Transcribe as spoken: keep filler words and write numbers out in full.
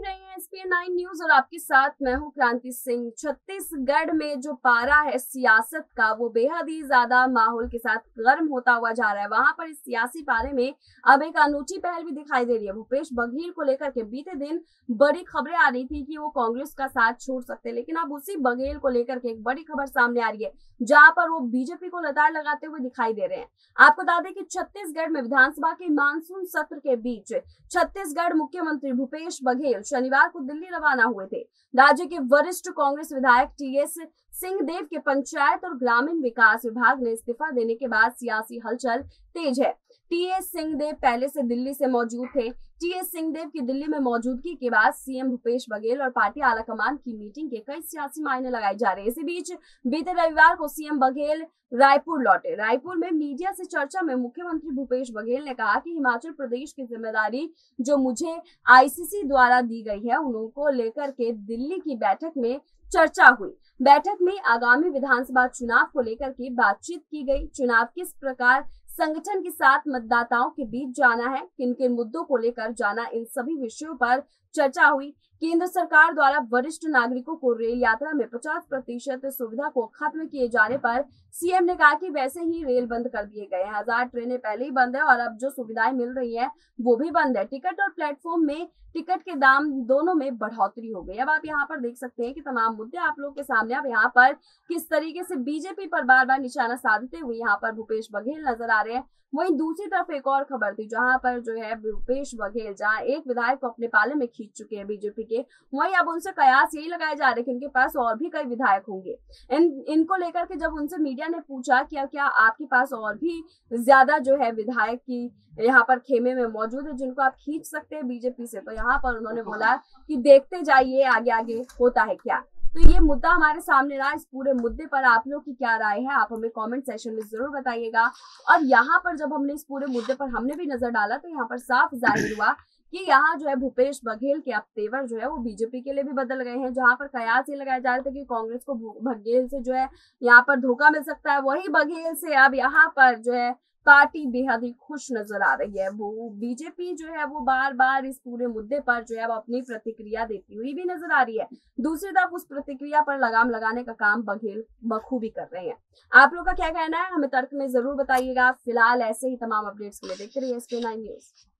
देख रहे हैं S P N nine news और आपके साथ मैं हूं क्रांति सिंह। छत्तीसगढ़ में जो पारा है सियासत का वो बेहद ही ज्यादा माहौल के साथ गर्म होता हुआ जा रहा है। वहां पर इस सियासी पारे में अब एक अनूठी पहल भी दिखाई दे रही है। भूपेश बघेल को लेकर के बीते दिन बड़ी खबरें आ रही थी कि वो कांग्रेस का साथ छोड़ सकते, लेकिन अब उसी बघेल को लेकर के एक बड़ी खबर सामने आ रही है जहां पर वो बीजेपी को लताड़ लगाते हुए दिखाई दे रहे हैं। आपको बता दें कि छत्तीसगढ़ में विधानसभा के मानसून सत्र के बीच छत्तीसगढ़ मुख्यमंत्री भूपेश बघेल शनिवार को दिल्ली रवाना हुए थे। राज्य के वरिष्ठ कांग्रेस विधायक टी एस सिंहदेव के पंचायत और ग्रामीण विकास विभाग में इस्तीफा देने के बाद सियासी हलचल तेज है। टी एस सिंहदेव पहले से दिल्ली से मौजूद थे। टी एस सिंहदेव की दिल्ली में मौजूदगी के बाद सीएम भूपेश बघेल और पार्टी आलाकमान की मीटिंग के कई सियासी मायने लगाए जा रहे हैं। इसी बीच बीते रविवार को सीएम बघेल रायपुर लौटे। रायपुर में मीडिया से चर्चा में मुख्यमंत्री भूपेश बघेल ने कहा कि हिमाचल प्रदेश की जिम्मेदारी जो मुझे आई सी सी द्वारा दी गई है उनको लेकर के दिल्ली की बैठक में चर्चा हुई। बैठक में आगामी विधानसभा चुनाव को लेकर के बातचीत की गई। चुनाव किस प्रकार संगठन के साथ मतदाताओं के बीच जाना है, किन किन मुद्दों को लेकर जाना, इन सभी विषयों पर चर्चा हुई। केंद्र सरकार द्वारा वरिष्ठ नागरिकों को रेल यात्रा में पचास प्रतिशत सुविधा को खत्म किए जाने पर सीएम ने कहा कि वैसे ही रेल बंद कर दिए गए हैं, हजार ट्रेनें पहले ही बंद है और अब जो सुविधाएं मिल रही है वो भी बंद है। टिकट और प्लेटफॉर्म में टिकट के दाम दोनों में बढ़ोतरी हो गई। अब आप यहाँ पर देख सकते हैं कि तमाम मुद्दे आप लोग के सामने। अब यहाँ पर किस तरीके से बीजेपी पर बार बार निशाना साधते हुए यहाँ पर भूपेश बघेल नजर आ रहे हैं। वहीं दूसरी तरफ एक और खबर थी जहां पर जो है भूपेश बघेल जहां एक विधायक को अपने पाले में खींच चुके हैं बीजेपी के, वहीं अब उनसे कयास यही लगाए जा रहे हैं कि इनके पास और भी कई विधायक होंगे। इन इनको लेकर के जब उनसे मीडिया ने पूछा कि क्या आपके पास और भी ज्यादा जो है विधायक की यहाँ पर खेमे में मौजूद है जिनको आप खींच सकते हैं बीजेपी से, तो यहाँ पर उन्होंने बोला कि देखते जाइए आगे आगे होता है क्या। तो ये मुद्दा हमारे सामने रहा। इस पूरे मुद्दे पर आप लोग की क्या राय है आप हमें कमेंट सेशन में जरूर बताइएगा। और यहाँ पर जब हमने इस पूरे मुद्दे पर हमने भी नजर डाला तो यहाँ पर साफ जाहिर हुआ कि यहाँ जो है भूपेश बघेल के अब तेवर जो है वो बीजेपी के लिए भी बदल गए हैं। जहां पर कयास ये लगाए जा रहे थे कि कांग्रेस को बघेल से जो है यहाँ पर धोखा मिल सकता है, वही बघेल से अब यहाँ पर जो है पार्टी बेहद ही खुश नजर आ रही है। वो बीजेपी जो है वो बार बार इस पूरे मुद्दे पर जो है वो अपनी प्रतिक्रिया देती हुई भी नजर आ रही है। दूसरी तरफ उस प्रतिक्रिया पर लगाम लगाने का काम बघेल बखूबी कर रहे हैं। आप लोगों का क्या कहना है हमें तर्क में जरूर बताइएगा। फिलहाल ऐसे ही तमाम अपडेट्स के लिए देखते रहिए S P N nine news.